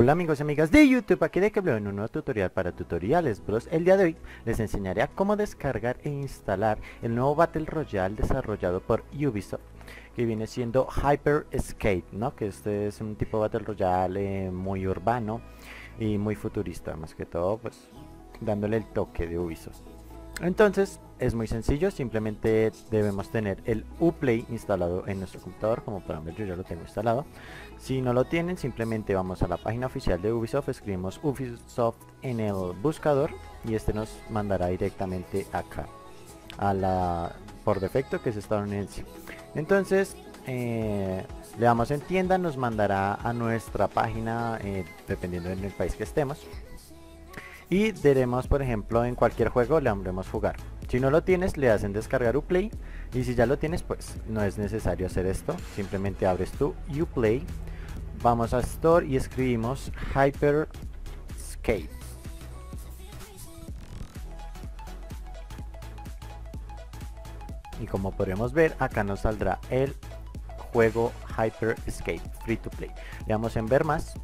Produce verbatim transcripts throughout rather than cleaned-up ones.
Hola amigos y amigas de YouTube, aquí de Kevleo en un nuevo tutorial para Tutoriales Bros. El día de hoy les enseñaré a cómo descargar e instalar el nuevo Battle Royale desarrollado por Ubisoft, que viene siendo Hyper Scape, ¿no? Que este es un tipo de Battle Royale eh, muy urbano y muy futurista, más que todo pues dándole el toque de Ubisoft. Entonces es muy sencillo, simplemente debemos tener el Uplay instalado en nuestro computador. Como pueden ver, yo ya lo tengo instalado. Si no lo tienen, simplemente vamos a la página oficial de Ubisoft, escribimos Ubisoft en el buscador y este nos mandará directamente acá a la por defecto, que es estadounidense. Entonces eh, le damos en tienda, nos mandará a nuestra página eh, dependiendo del país que estemos. Y daremos, por ejemplo, en cualquier juego le haremos jugar. Si no lo tienes, le hacen descargar Uplay. Y si ya lo tienes, pues no es necesario hacer esto. Simplemente abres tu Uplay. Vamos a Store y escribimos Hyper Scape. Y como podemos ver, acá nos saldrá el juego Hyper Scape Free to Play. Le damos en ver más.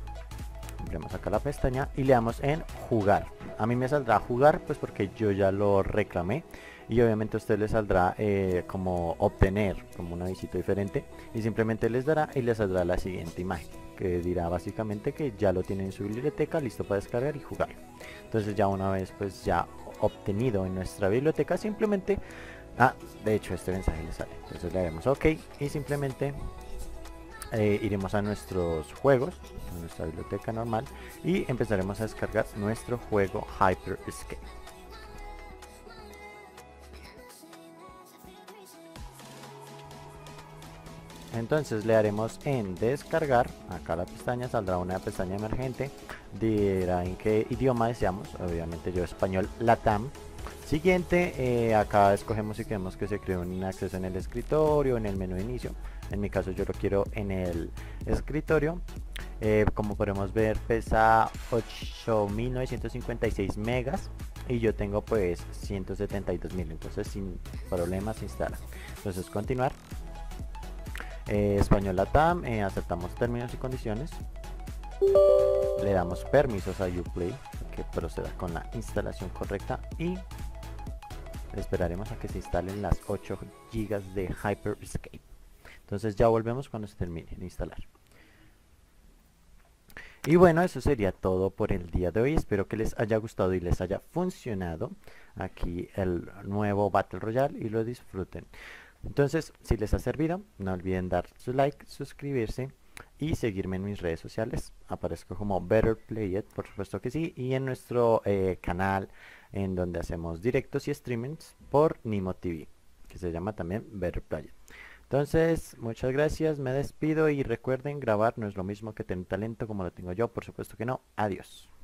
Abrimos acá la pestaña y le damos en jugar. A mí me saldrá jugar, pues porque yo ya lo reclamé, y obviamente a usted le saldrá eh, como obtener, como una visita diferente, y simplemente les dará y les saldrá la siguiente imagen que dirá básicamente que ya lo tiene en su biblioteca listo para descargar y jugar. Entonces ya una vez pues ya obtenido en nuestra biblioteca, simplemente ah, de hecho este mensaje le sale, entonces le damos ok y simplemente Eh, iremos a nuestros juegos, a nuestra biblioteca normal, y empezaremos a descargar nuestro juego Hyper Scape. Entonces le haremos en descargar, acá la pestaña, saldrá una pestaña emergente, dirá en qué idioma deseamos, obviamente yo español LATAM. Siguiente, eh, acá escogemos si queremos que se cree un acceso en el escritorio, en el menú de inicio. En mi caso yo lo quiero en el escritorio. eh, Como podemos ver, pesa ocho mil novecientos cincuenta y seis megas y yo tengo pues ciento setenta y dos mil, entonces sin problema se instala. Entonces continuar, eh, español LATAM, eh, aceptamos términos y condiciones. Le damos permisos a Uplay que proceda con la instalación correcta y esperaremos a que se instalen las ocho gigas de Hyper Scape. Entonces ya volvemos cuando se termine de instalar. Y bueno, eso sería todo por el día de hoy. Espero que les haya gustado y les haya funcionado aquí el nuevo Battle Royale y lo disfruten. Entonces, si les ha servido, no olviden dar su like, suscribirse y seguirme en mis redes sociales. Aparezco como BetterPlayed, por supuesto que sí, y en nuestro eh, canal en donde hacemos directos y streamings por Nimo T V, que se llama también BetterPlayed. Entonces, muchas gracias, me despido y recuerden, grabar no es lo mismo que tener talento como lo tengo yo, por supuesto que no. Adiós.